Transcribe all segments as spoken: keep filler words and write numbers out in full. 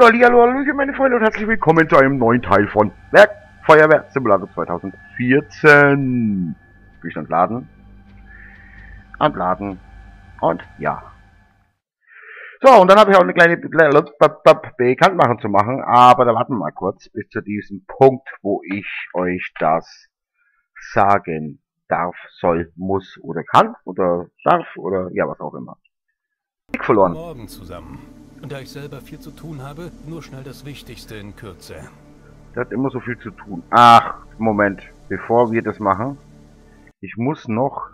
Ja, hallo, hallo, meine Freunde und herzlich willkommen zu einem neuen Teil von Werk Feuerwehr Simulator zwanzig vierzehn. Spielstand laden. Anladen. Und ja. So, und dann habe ich auch eine kleine Bekanntmachung zu machen, aber da warten wir mal kurz bis zu diesem Punkt, wo ich euch das sagen darf, soll, muss oder kann oder darf oder ja, was auch immer. Blick verloren. Morgen zusammen. Und da ich selber viel zu tun habe, nur schnell das Wichtigste in Kürze. Der hat immer so viel zu tun. Ach, Moment. Bevor wir das machen, ich muss noch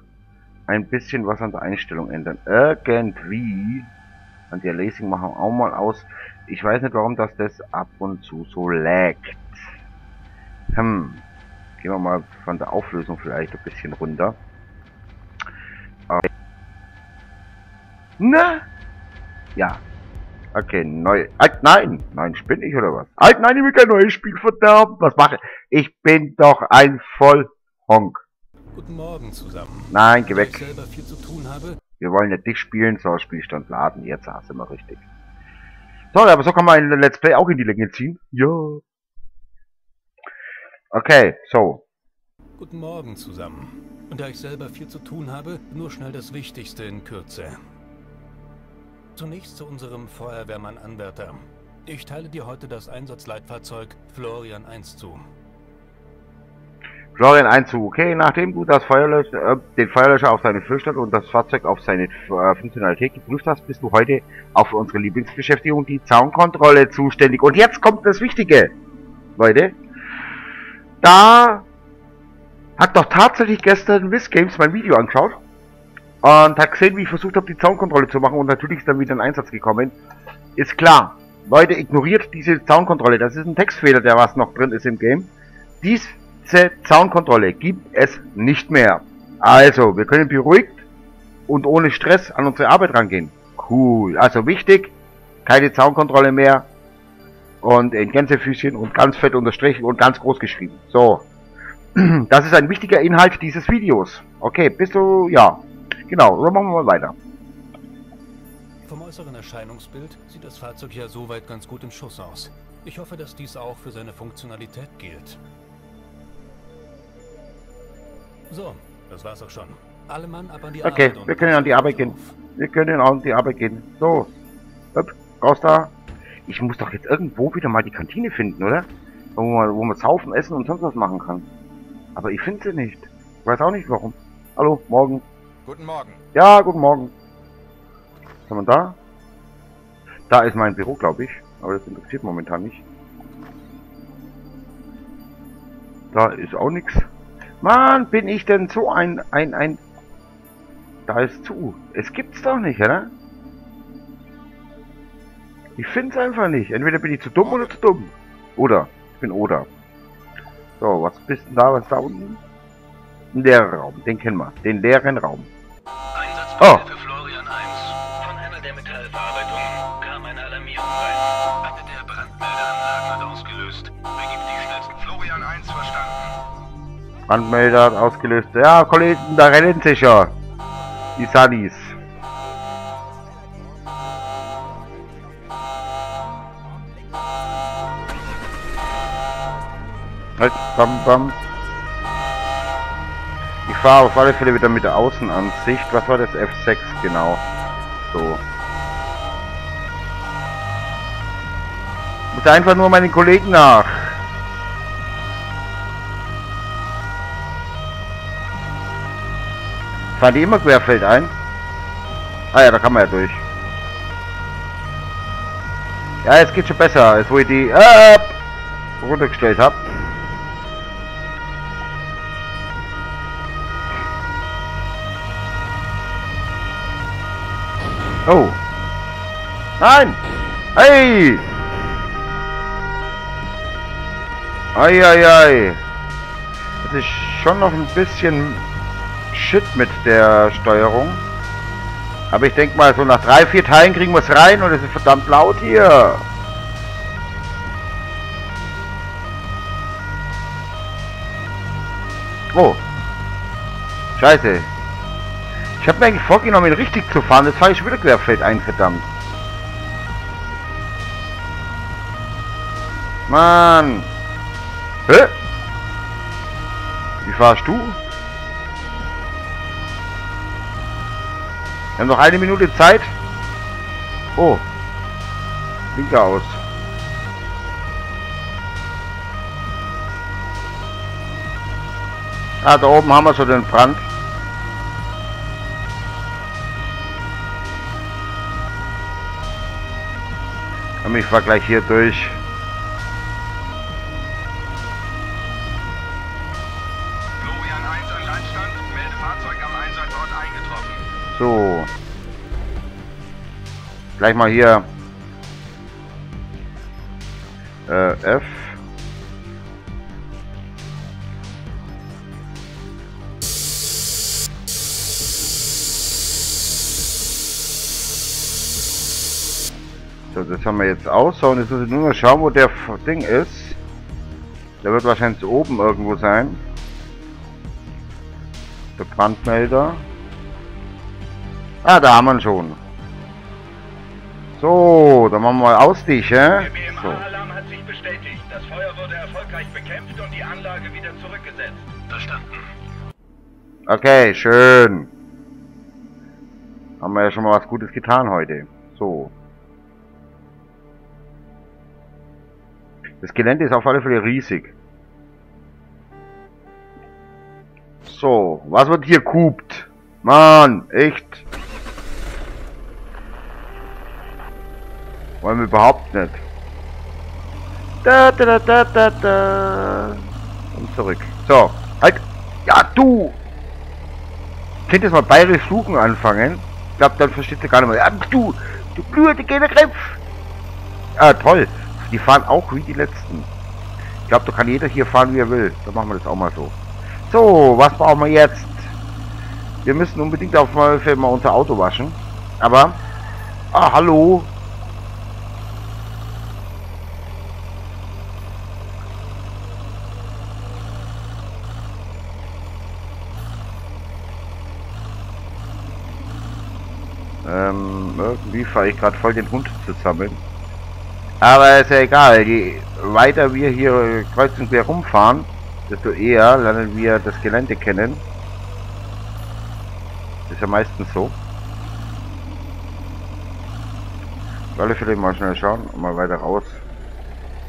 ein bisschen was an der Einstellung ändern. Irgendwie. An der Lacing machen wir auch mal aus. Ich weiß nicht, warum das das ab und zu so laggt. Hm. Gehen wir mal von der Auflösung vielleicht ein bisschen runter. Okay. Na? Ja. Okay, neu. Alt, nein! Nein, spinn ich oder was? Alt, nein, ich will kein neues Spiel verderben. Was mache ich? Ich bin doch ein Vollhonk. Guten Morgen zusammen. Nein, geh weg. Ich selber viel zu tun habe. Wir wollen nicht dich spielen, so Spielstand laden. Jetzt hast du mal richtig. So, aber so kann man ein Let's Play auch in die Länge ziehen. Ja. Okay, so. Guten Morgen zusammen. Und da ich selber viel zu tun habe, nur schnell das Wichtigste in Kürze. Zunächst zu unserem Feuerwehrmann-Anwärter. Ich teile dir heute das Einsatzleitfahrzeug Florian eins zu. Florian eins zu, okay. Nachdem du das Feuerlöscher, äh, den Feuerlöscher auf seinen Füllstand und das Fahrzeug auf seine äh, Funktionalität geprüft hast, bist du heute auf unsere Lieblingsbeschäftigung, die Zaunkontrolle, zuständig. Und jetzt kommt das Wichtige, Leute. Da hat doch tatsächlich gestern Miss Games mein Video angeschaut. Und hat gesehen, wie ich versucht habe, die Zaunkontrolle zu machen und natürlich ist dann wieder ein Einsatz gekommen. Ist klar. Leute, ignoriert diese Zaunkontrolle. Das ist ein Textfehler, der was noch drin ist im Game. Diese Zaunkontrolle gibt es nicht mehr. Also, wir können beruhigt und ohne Stress an unsere Arbeit rangehen. Cool. Also wichtig, keine Zaunkontrolle mehr. Und in Gänsefüßchen und ganz fett unterstrichen und ganz groß geschrieben. So. Das ist ein wichtiger Inhalt dieses Videos. Okay, bist du... ja... Genau, so machen wir mal weiter. Vom äußeren Erscheinungsbild sieht das Fahrzeug ja soweit ganz gut im Schuss aus. Ich hoffe, dass dies auch für seine Funktionalität gilt. So, das war's auch schon. Alle Mann ab an die Arbeit. Okay, wir können an die Arbeit gehen. Wir können an die Arbeit gehen. So, Öp, raus da. Ich muss doch jetzt irgendwo wieder mal die Kantine finden, oder? Wo man, wo man saufen, essen und sonst was machen kann. Aber ich finde sie nicht. Ich weiß auch nicht warum. Hallo, morgen. Guten Morgen. Ja, guten Morgen. Was haben wir da? Da ist mein Büro, glaube ich. Aber das interessiert momentan nicht. Da ist auch nichts. Mann, bin ich denn so ein... ein... ein... Da ist zu. Es gibt's doch nicht, oder? Ich find's einfach nicht. Entweder bin ich zu dumm oder zu dumm. Oder. Ich bin oder. So, was bist denn da? Was ist da unten? Ein leerer Raum, den kennen wir. Den leeren Raum. Oh. Für Florian eins. Von einer der Metallverarbeitungen kam eine Alarmierung rein. Eine der Brandmelderanlagen hat ausgelöst. Wer gibt die schnellsten? Florian eins verstanden. Brandmelder hat ausgelöst. Ja, Kollegen, da rennen sich ja. Die Sunnies. Halt, bam, bam. Ich fahre auf alle Fälle wieder mit der Außenansicht. Was war das? F sechs, genau. So. Ich muss einfach nur meinen Kollegen nach. Fahren die immer querfeld ein? Ah ja, da kann man ja durch. Ja, jetzt geht's schon besser. Jetzt wo ich die äh, runtergestellt habe. Oh. Nein! Hey! Ei, ei, ei. Das ist schon noch ein bisschen Shit mit der Steuerung. Aber ich denke mal, so nach drei, vier Teilen kriegen wir es rein und es ist verdammt laut hier. Oh. Scheiße. Ich habe mir eigentlich vorgenommen, richtig zu fahren. Jetzt fahre ich schon wieder querfeld ein, verdammt. Mann! Hä? Wie fahrst du? Wir haben noch eine Minute Zeit. Oh. Linke aus. Ah, da oben haben wir so den Brand. Ich fahr gleich hier durch. Florian eins an Landstand, melde Fahrzeug am Einsatzort eingetroffen. So. Gleich mal hier. Äh, F. So, das haben wir jetzt aus. So, und jetzt müssen wir nur noch schauen, wo der Ding ist. Der wird wahrscheinlich oben irgendwo sein. Der Brandmelder. Ah, da haben wir ihn schon. So, dann machen wir mal Ausstich, hä? So. B M A-Alarm hat sich bestätigt. Das Feuer wurde erfolgreich bekämpft und die Anlage wieder zurückgesetzt. Verstanden. Okay, schön. Haben wir ja schon mal was Gutes getan heute. So. Das Gelände ist auf alle Fälle riesig. So, was wird hier kupt? Mann, echt? Wollen wir überhaupt nicht. Da, da, da, da, da. Und zurück. So, halt. Ja, du! Könnt ihr mal bayerisch fluchen anfangen? Ich glaube, dann versteht ihr gar nicht mehr. Ja, du! Du blöde Gänekrebs! Ah, toll. Die fahren auch wie die letzten. Ich glaube, da kann jeder hier fahren, wie er will. Dann machen wir das auch mal so. So, was brauchen wir jetzt? Wir müssen unbedingt auf mal mal unser Auto waschen. Aber, ah, hallo. Ähm, irgendwie fahre ich gerade voll den Hund zusammen. Aber ist ja egal, je weiter wir hier kreuzend hier rumfahren, desto eher lernen wir das Gelände kennen. Ist ja meistens so. Auf alle Fälle mal schnell schauen und mal weiter raus.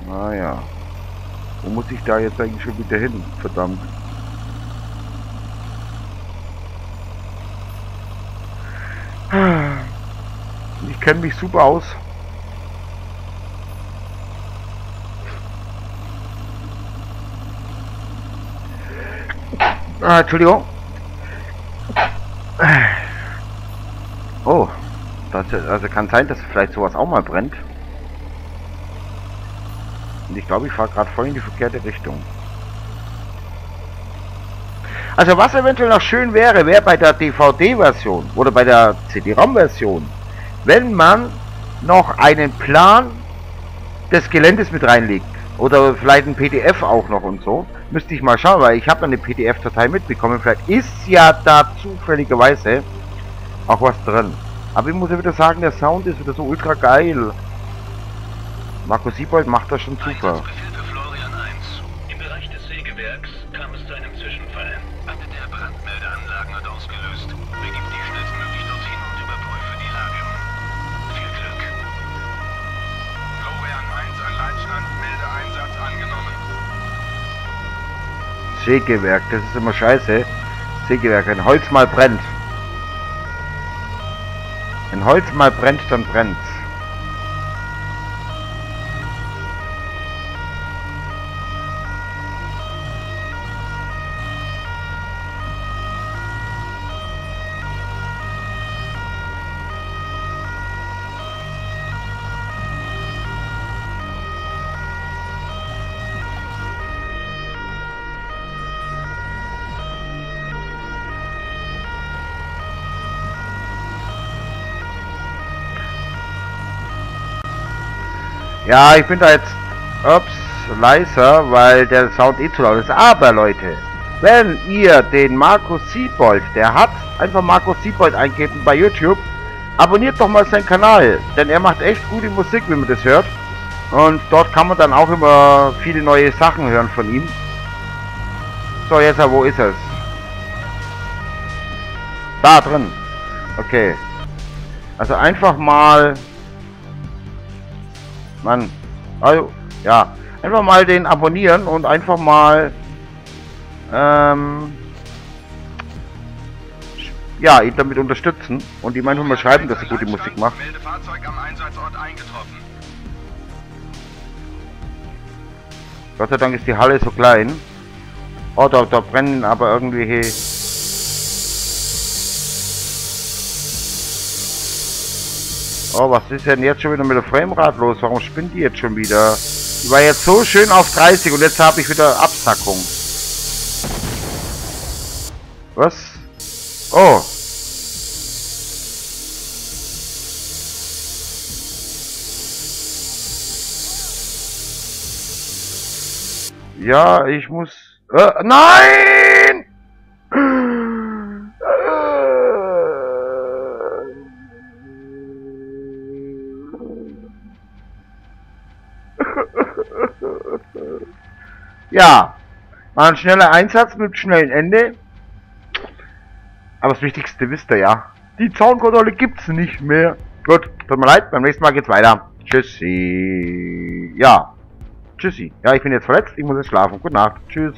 Naja. Wo muss ich da jetzt eigentlich schon wieder hin? Verdammt. Ich kenne mich super aus. Ah, Entschuldigung. Oh, das, also kann sein, dass vielleicht sowas auch mal brennt. Und ich glaube, ich fahre gerade voll in die verkehrte Richtung. Also was eventuell noch schön wäre, wäre bei der D V D-Version oder bei der C D-ROM-Version, wenn man noch einen Plan des Geländes mit reinlegt. Oder vielleicht ein P D F auch noch und so. Müsste ich mal schauen, weil ich habe eine P D F-Datei mitbekommen. Vielleicht ist ja da zufälligerweise auch was drin. Aber ich muss ja wieder sagen, der Sound ist wieder so ultra geil. Marco Siebold macht das schon super. Im Bereich des Sägewerks kam es zu einem Zwischenfall. Eine der Brandmeldeanlagen hat ausgelöst. Begib dich schnellstmöglich dorthin und überprüfe die Lage. Viel Glück. Florian eins an Leitstand, Meldeeinsatz angenommen. Sägewerk, das ist immer scheiße. Sägewerk, wenn Holz mal brennt. Wenn Holz mal brennt, dann brennt's. Ja, ich bin da jetzt ups, leiser, weil der Sound eh zu laut ist. Aber Leute, wenn ihr den Markus Siebold, der hat einfach Markus Siebold eingeben bei YouTube, abonniert doch mal seinen Kanal, denn er macht echt gute Musik, wie man das hört. Und dort kann man dann auch immer viele neue Sachen hören von ihm. So, jetzt, wo ist es? Da drin. Okay. Also einfach mal... Mann. Also, ja. Einfach mal den abonnieren und einfach mal... Ähm... Ja, ihn damit unterstützen und ihm einfach mal schreiben, dass er gute Musik macht. Gott sei Dank ist die Halle so klein. Oh, da, da brennen aber irgendwie... Hey. Oh, was ist denn jetzt schon wieder mit dem Framerate los? Warum spinnt die jetzt schon wieder? Die war jetzt so schön auf dreißig und jetzt habe ich wieder Absackung. Was? Oh. Ja, ich muss... Äh, nein! Ja, mal ein schneller Einsatz mit schnellem Ende. Aber das Wichtigste wisst ihr ja. Die Zaunkontrolle gibt's nicht mehr. Gut, tut mir leid, beim nächsten Mal geht's weiter. Tschüssi. Ja. Tschüssi. Ja, ich bin jetzt verletzt, ich muss jetzt schlafen. Gute Nacht. Tschüss.